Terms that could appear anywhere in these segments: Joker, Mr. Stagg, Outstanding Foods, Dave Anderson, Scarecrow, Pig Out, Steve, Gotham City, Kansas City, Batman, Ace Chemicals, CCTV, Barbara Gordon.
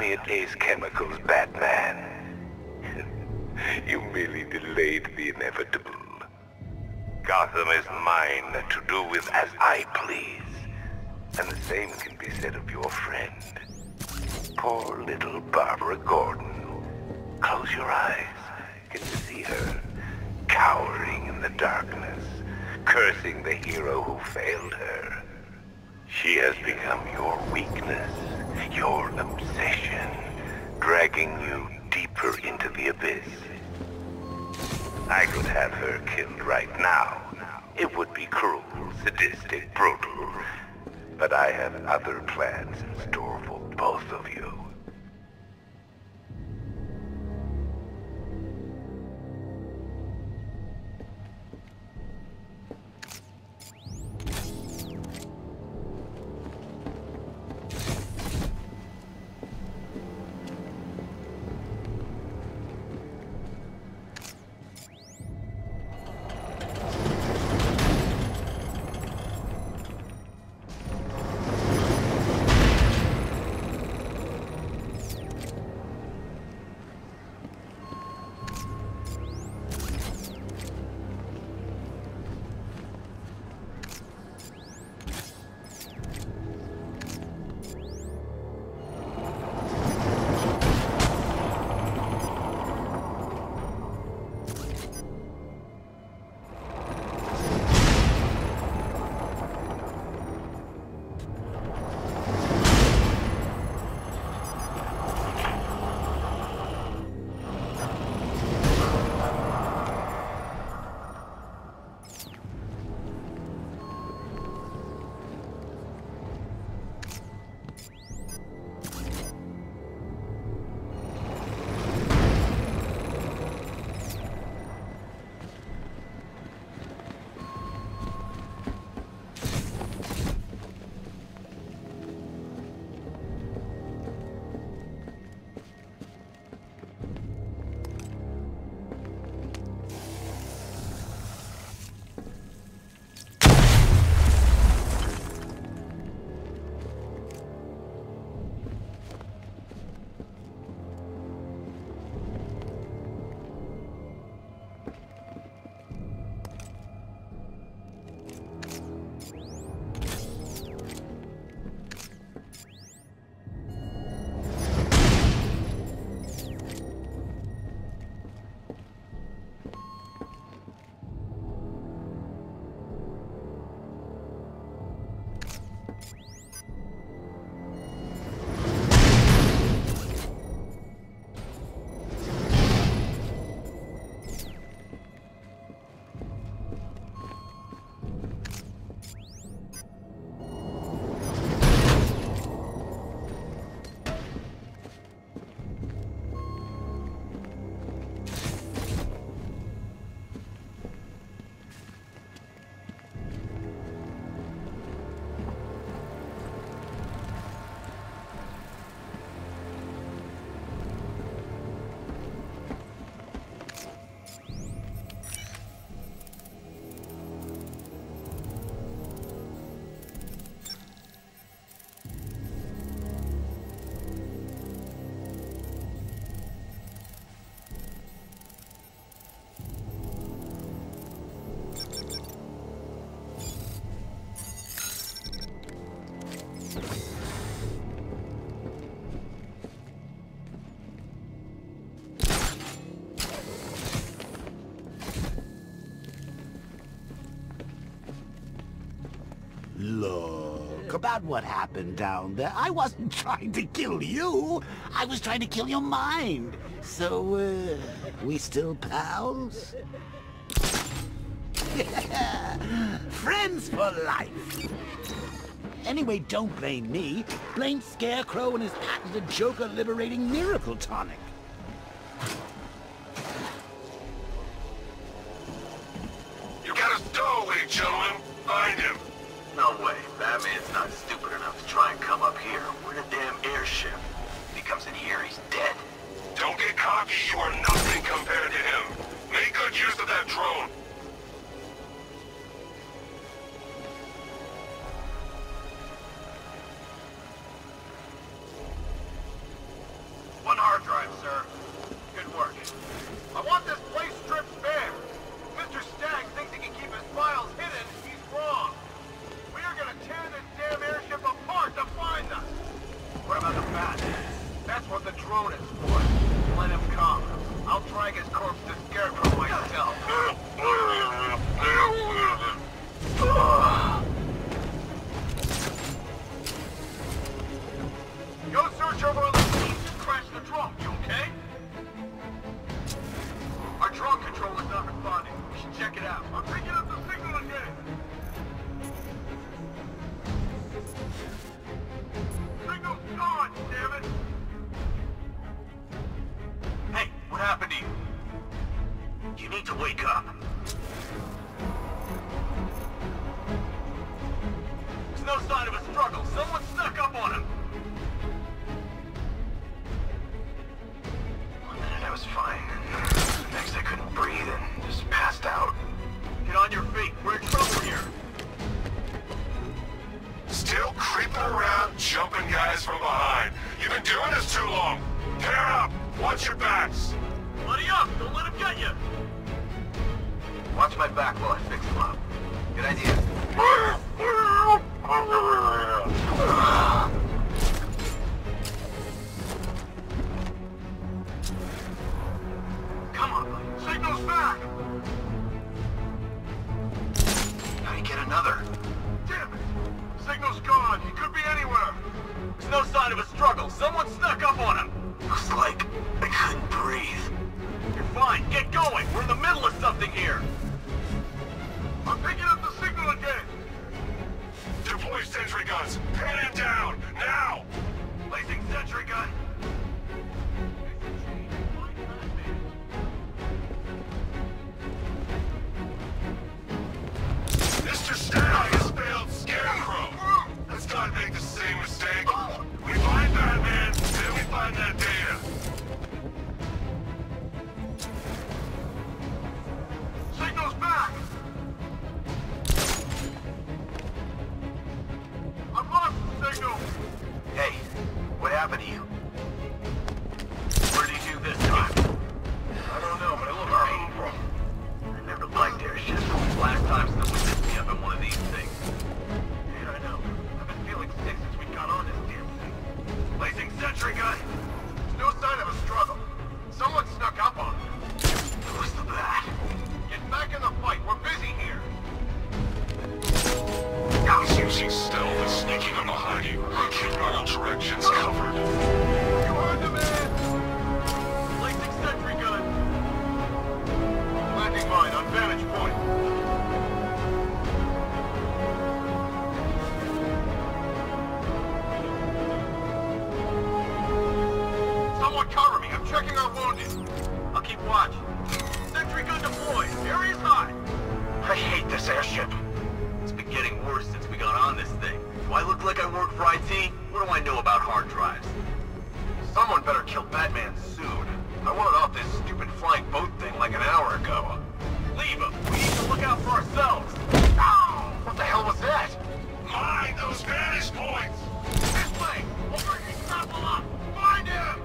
me at Ace Chemicals, Batman. You merely delayed the inevitable. Gotham is mine to do with as I please. And the same can be said of your friend. Poor little Barbara Gordon. Close your eyes. Can you see her? Cowering in the darkness, cursing the hero who failed her. She has become your weakness, your obsession, dragging you deeper into the abyss. I could have her killed right now. It would be cruel, sadistic, brutal. But I have other plans in store for both of you. Look, about what happened down there, I wasn't trying to kill you. I was trying to kill your mind. So, we still pals? Friends for life. Anyway, don't blame me. Blame Scarecrow and his patented Joker liberating miracle tonic. You got a stowaway, gentlemen. Find him. No way. Batman's not stupid enough to try and come up here. We're in a damn airship. If he comes in here, he's dead. Don't get cocky. You are nothing compared to him. Make good use of that drone. boy. Let him come. I'll drag his corpse to Scarecrow myself. Go search over all the teams and crash the drone, you okay? Our drone control is not responding. We should check it out. I'm picking up the signal again. Signal's gone, damn it! Hey, what happened to you? You need to wake up. There's no sign of a struggle. Someone snuck up on him. I was fine, and next I couldn't breathe and just passed out. Get on your feet, we're in trouble here. Still creeping around, jumping guys from behind. You've been doing this too long. Pair up, watch your backs. Bloody up, don't let him get you. Watch my back while I fix him up. Good idea. Signal's back! How do you get another? Damn it! Signal's gone. He could be anywhere. There's no sign of a struggle. Someone snuck up on him. Looks like I couldn't breathe. You're fine. Get going. We're in the middle of something here. I'm picking up the signal again. Deploy sentry guns. Pin him down. Now! Placing sentry gun. Mr. Stagg has failed Scarecrow! Let's not make the same mistake! We find Batman, then we find that data! Signal's back! I've lost the signal! Hey, what happened to you? Where did you do this time? I don't know, but it looked painful. I never liked their shit. Last time someone did in one of these things. Dude, I know. I've been feeling sick since we got on this damn thing. Placing sentry gun! No sign of a struggle. Someone snuck up on him. Who's the bat? Get back in the fight. We're busy here. He's using stealth and sneaking on behind you. Keep all directions covered. You heard the man! Placing sentry gun! Landing mine on vantage point. Cover me, I'm checking our wounded. I'll keep watch. Sentry gun deployed. Area's hot. I hate this airship. It's been getting worse since we got on this thing. Do I look like I work for IT? What do I know about hard drives? Someone better kill Batman soon. I wanted off this stupid flying boat thing like an hour ago. Leave him. We need to look out for ourselves. Ow! What the hell was that? Mind those vantage points! This way! Over here, grapple up! Find him!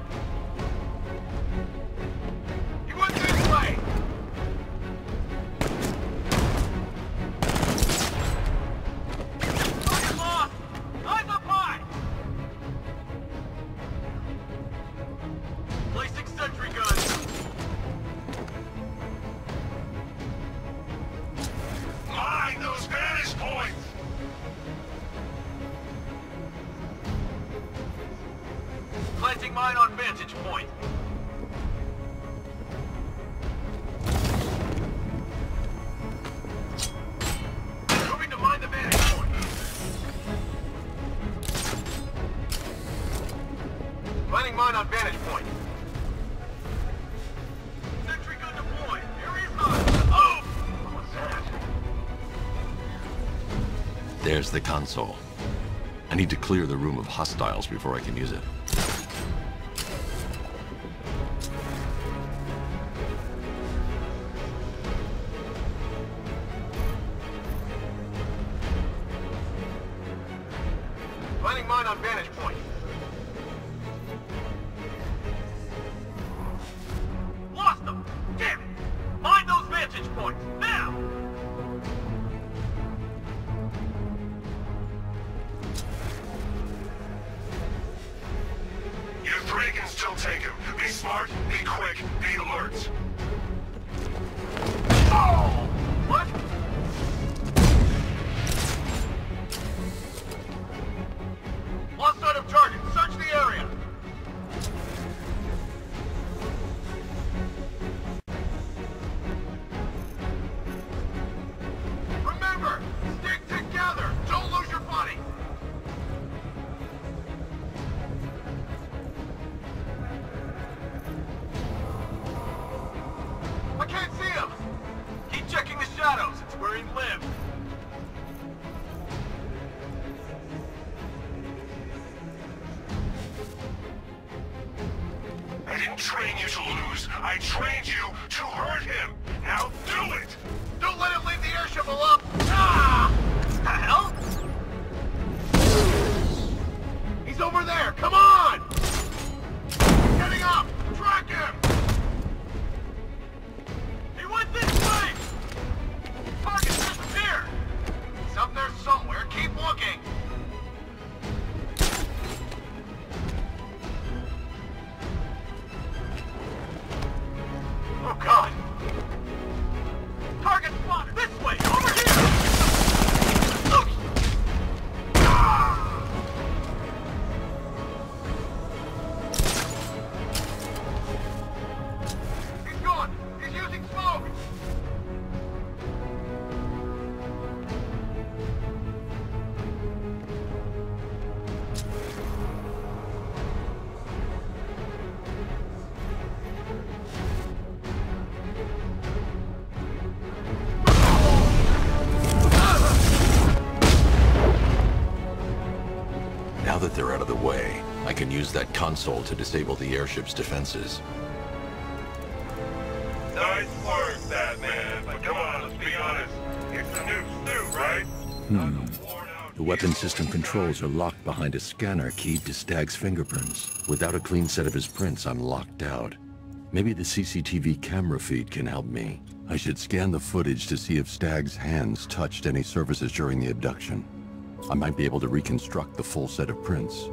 Mine on vantage point. Moving to mine the vantage point. Finding mine on vantage point. Sentry gun deployed. Area's hot. Oh! What was that? There's the console. I need to clear the room of hostiles before I can use it. Take him. Be smart, be quick, be alert. Oh! What? Lost sight of target. Search the area. Remember, stick together. Don't lose your body. I can't see him. Keep checking the shadows. It's where he lived. I didn't train you to lose. I trained you to hurt him. Now do it! Don't let him leave the airship alone! Ah! What the hell? He's over there! Come on! He's getting up! Track him! He went this way! Target disappeared! He's up there somewhere. Keep looking! Oh, God! Target spotted! This way! Over here! Look! Ah! He's gone! He's using smoke! Now that they're out of the way, I can use that console to disable the airship's defenses. Nice work, Batman, but come on, let's be honest. It's a new suit, right? The weapon system controls are locked behind a scanner keyed to Stagg's fingerprints. Without a clean set of his prints, I'm locked out. Maybe the CCTV camera feed can help me. I should scan the footage to see if Stagg's hands touched any surfaces during the abduction. I might be able to reconstruct the full set of prints.